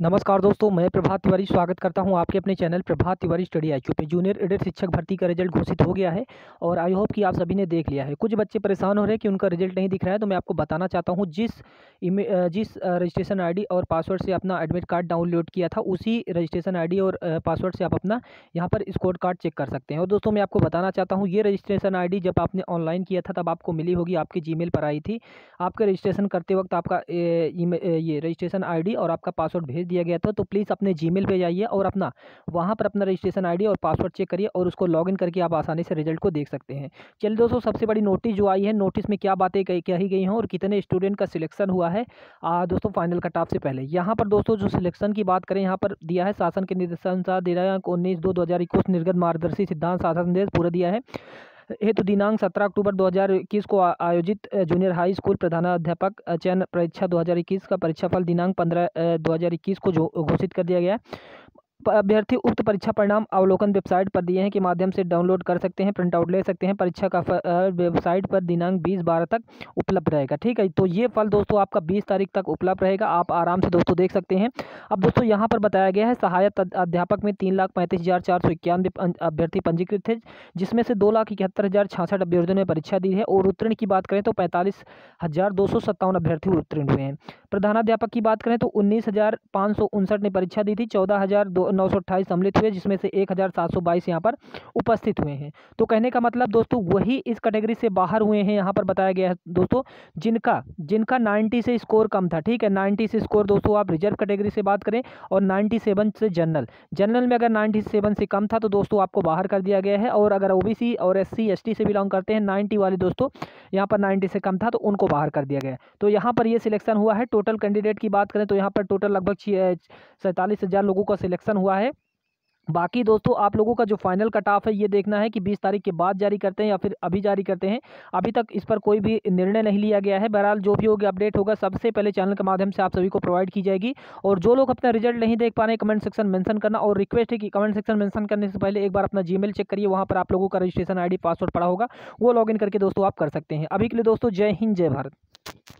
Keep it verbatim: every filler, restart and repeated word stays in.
नमस्कार दोस्तों, मैं प्रभात तिवारी स्वागत करता हूं आपके अपने channel Prabhat Tiwari study I Q पे। जूनियर एडेड शिक्षक भर्ती का रिजल्ट घोषित हो गया है और आई होप कि आप सभी ने देख लिया है। कुछ बच्चे परेशान हो रहे हैं कि उनका रिजल्ट नहीं दिख रहा है, तो मैं आपको बताना चाहता हूं जिस जिस रजिस्ट्रेशन आई डी और पासवर्ड से अपना एडमिट कार्ड डाउनलोड किया था उसी रजिस्ट्रेशन आई डी और पासवर्ड से आप अपना यहाँ पर स्कोर कार्ड चेक कर सकते हैं। और दोस्तों मैं आपको बताना चाहता हूँ ये रजिस्ट्रेशन आई डी जब आपने ऑनलाइन किया था तब आपको मिली होगी, आपके जी मेल पर आई थी। आपके रजिस्ट्रेशन करते वक्त आपका ये रजिस्ट्रेशन आई डी और आपका पासवर्ड भेज दिया गया था, तो प्लीज़ अपने जीमेल पे जाइए और अपना वहाँ पर अपना रजिस्ट्रेशन आईडी और पासवर्ड चेक करिए और उसको लॉगिन करके आप आसानी से रिजल्ट को देख सकते हैं। चलिए दोस्तों, सबसे बड़ी नोटिस जो आई है, नोटिस में क्या बातें कही गई हैं और कितने स्टूडेंट का सिलेक्शन हुआ है आ, दोस्तों फाइनल कट-ऑफ से पहले। यहाँ पर दोस्तों जो सिलेक्शन की बात करें, यहाँ पर दिया है शासन के निर्देशानुसार दे रहा है उन्नीस दो दो हज़ार इक्कीस निर्गत मार्गदर्शी सिद्धांत शासन निर्देश पूरा दिया है हेतु दिनांक सत्रह अक्टूबर दो हज़ार इक्कीस को आयोजित जूनियर हाई स्कूल प्रधानाध्यापक चयन परीक्षा दो हज़ार इक्कीस का परीक्षाफल दिनांक पंद्रह दो हज़ार इक्कीस को घोषित कर दिया गया है। अभ्यर्थी उक्त परीक्षा परिणाम अवलोकन वेबसाइट पर दिए हैं के माध्यम से डाउनलोड कर सकते हैं, प्रिंट आउट ले सकते हैं। परीक्षा का वेबसाइट पर दिनांक बीस बारह तक उपलब्ध रहेगा। ठीक है, तो ये फल दोस्तों आपका बीस तारीख तक उपलब्ध रहेगा, आप आराम से दोस्तों देख सकते हैं। अब दोस्तों यहाँ पर बताया गया है सहायक अध्यापक में तीन लाख पैंतीस हज़ार चार सौ इक्यानवे अभ्यर्थी पंजीकृत थे, जिसमें से दो लाख इकहत्तर हज़ार छियासठ अभ्यर्थियों ने परीक्षा दी है और उत्तीर्ण की बात करें तो पैंतालीस हज़ार दो सौ सत्तावन अभ्यर्थी उत्तीर्ण हुए हैं। प्रधानाध्यापक की बात करें तो उन्नीस हज़ार पाँच सौ उनसठ ने परीक्षा दी थी, चौदह हज़ार दो नौ सौ अट्ठाईस सम्मिलित हुए, जिसमें से एक हज़ार सात सौ बाईस यहाँ पर उपस्थित हुए हैं। तो कहने का मतलब दोस्तों वही इस कैटेगरी से बाहर हुए हैं, यहाँ पर बताया गया है दोस्तों जिनका जिनका नाइन्टी से स्कोर कम था। ठीक है, नाइन्टी से स्कोर दोस्तों आप रिजर्व कैटेगरी से बात करें और सत्तानवे से जनरल जनरल में अगर सत्तानवे से कम था तो दोस्तों आपको बाहर कर दिया गया है। और अगर ओबीसी और एससी एसटी से बिलोंग करते हैं नब्बे वाले दोस्तों, यहाँ पर नब्बे से कम था तो उनको बाहर कर दिया गया। तो यहाँ पर ये सिलेक्शन हुआ है। टोटल कैंडिडेट की बात करें तो यहाँ पर टोटल लगभग सैंतालीस हज़ार लोगों का सिलेक्शन हुआ है। बाकी दोस्तों आप लोगों का जो फाइनल कट ऑफ है ये देखना है कि बीस तारीख के बाद जारी करते हैं या फिर अभी जारी करते हैं। अभी तक इस पर कोई भी निर्णय नहीं लिया गया है। बहरहाल जो भी होगा अपडेट होगा सबसे पहले चैनल के माध्यम से आप सभी को प्रोवाइड की जाएगी। और जो लोग अपना रिजल्ट नहीं देख पा रहे हैं कमेंट सेक्शन मेंशन करना, और रिक्वेस्ट है कि कमेंट सेक्शन मेंशन करने से पहले एक बार अपना जीमेल चेक करिए, वहाँ पर आप लोगों का रजिस्ट्रेशन आई डी पासवर्ड पड़ा होगा, वो लॉग इन करके दोस्तों आप कर सकते हैं। अभी के लिए दोस्तों जय हिंद, जय भारत।